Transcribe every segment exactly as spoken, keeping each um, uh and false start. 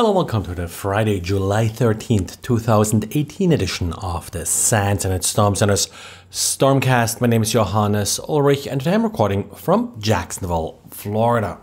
Hello, welcome to the Friday, July thirteenth, two thousand eighteen edition of the SANS and its Storm Center's Stormcast. My name is Johannes Ulrich, and today I'm recording from Jacksonville, Florida.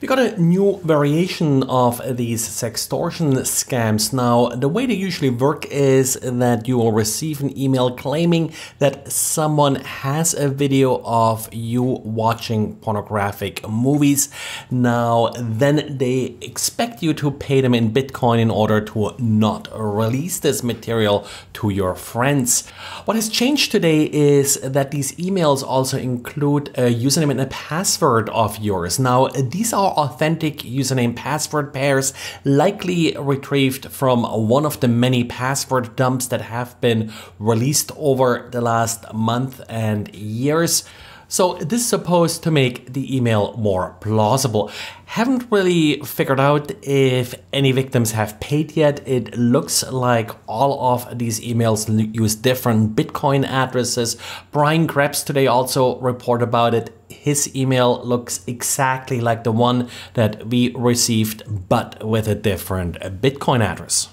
We got a new variation of these sextortion scams. Now, the way they usually work is that you will receive an email claiming that someone has a video of you watching pornographic movies. Now, then they expect you to pay them in Bitcoin in order to not release this material to your friends. What has changed today is that these emails also include a username and a password of yours. Now, these are authentic username password pairs, likely retrieved from one of the many password dumps that have been released over the last month and years. So this is supposed to make the email more plausible. Haven't really figured out if any victims have paid yet. It looks like all of these emails use different Bitcoin addresses. Brian Krebs today also reported about it. His email looks exactly like the one that we received, but with a different Bitcoin address.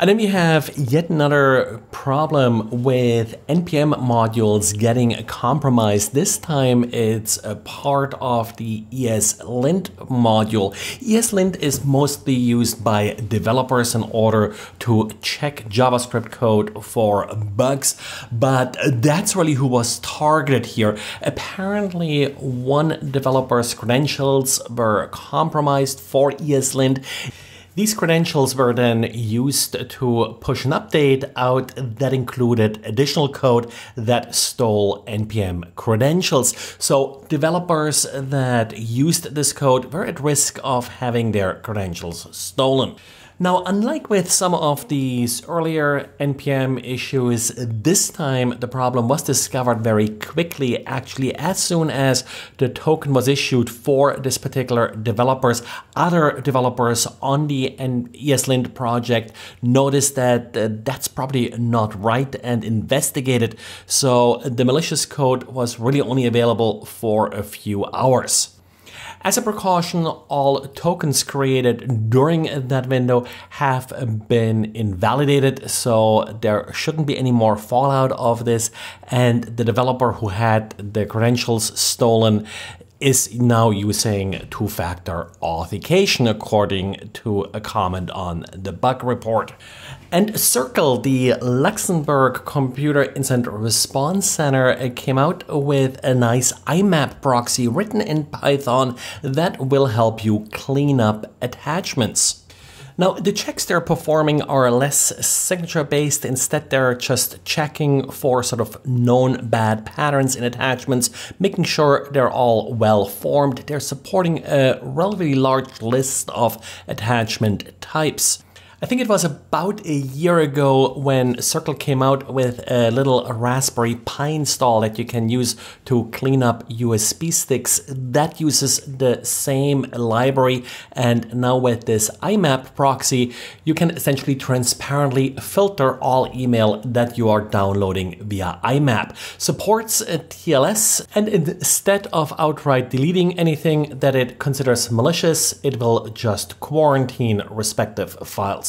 And then we have yet another problem with N P M modules getting compromised. This time it's a part of the ESLint module. ESLint is mostly used by developers in order to check JavaScript code for bugs, but that's really who was targeted here. Apparently, one developer's credentials were compromised for ESLint. These credentials were then used to push an update out that included additional code that stole N P M credentials. So developers that used this code were at risk of having their credentials stolen. Now, unlike with some of these earlier N P M issues, this time the problem was discovered very quickly. Actually, as soon as the token was issued for this particular developers, other developers on the ESLint project noticed that uh, that's probably not right and investigated. So the malicious code was really only available for a few hours. As a precaution, all tokens created during that window have been invalidated, so there shouldn't be any more fallout of this, and the developer who had the credentials stolen is now using two-factor authentication, according to a comment on the bug report. And Circle, the Luxembourg Computer Incident Response Center, came out with a nice I MAP proxy written in Python that will help you clean up attachments. Now, the checks they're performing are less signature-based. Instead, they're just checking for sort of known bad patterns in attachments, making sure they're all well-formed. They're supporting a relatively large list of attachment types. I think it was about a year ago when Circle came out with a little Raspberry Pi install that you can use to clean up U S B sticks. That uses the same library, and now with this I MAP proxy, you can essentially transparently filter all email that you are downloading via I MAP. Supports T L S, and instead of outright deleting anything that it considers malicious, it will just quarantine respective files.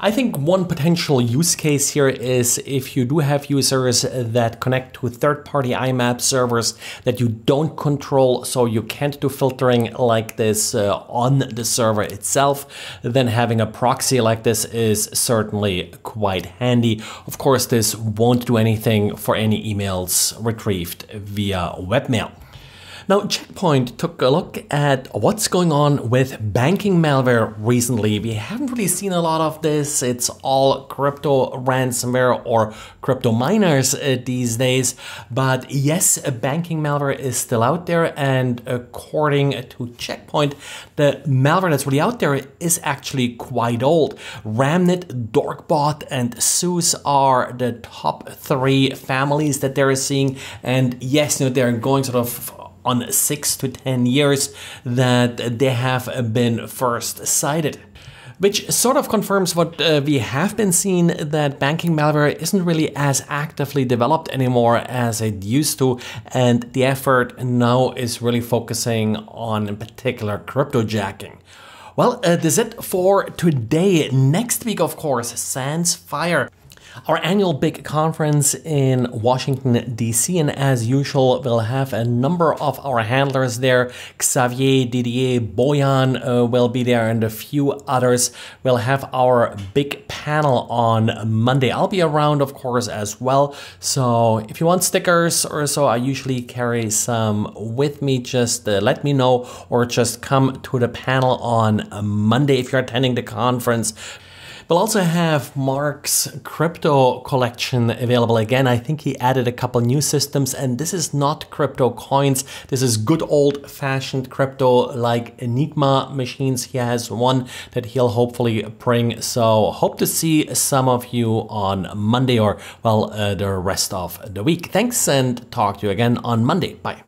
I think one potential use case here is if you do have users that connect to third-party I MAP servers that you don't control, so you can't do filtering like this uh, on the server itself, then having a proxy like this is certainly quite handy. Of course, this won't do anything for any emails retrieved via webmail. Now, Checkpoint took a look at what's going on with banking malware recently. We haven't really seen a lot of this. It's all crypto ransomware or crypto miners uh, these days. But yes, banking malware is still out there. And according to Checkpoint, the malware that's really out there is actually quite old. Ramnit, Dorkbot, and Zeus are the top three families that they're seeing. And yes, you know, they're going sort of on six to ten years that they have been first cited, which sort of confirms what uh, we have been seeing, that banking malware isn't really as actively developed anymore as it used to, and the effort now is really focusing on in particular cryptojacking. Well, uh, that's it for today. Next week, of course, SANSFIRE, our annual big conference in Washington, D C, and as usual, we'll have a number of our handlers there. Xavier, Didier, Boyan uh, will be there, and a few others. We'll have our big panel on Monday. I'll be around, of course, as well. So if you want stickers or so, I usually carry some with me. Just uh, let me know, or just come to the panel on Monday if you're attending the conference. We'll also have Mark's crypto collection available again. I think he added a couple new systems, and this is not crypto coins. This is good old fashioned crypto like Enigma machines. He has one that he'll hopefully bring. So hope to see some of you on Monday, or well, uh, the rest of the week. Thanks, and talk to you again on Monday. Bye.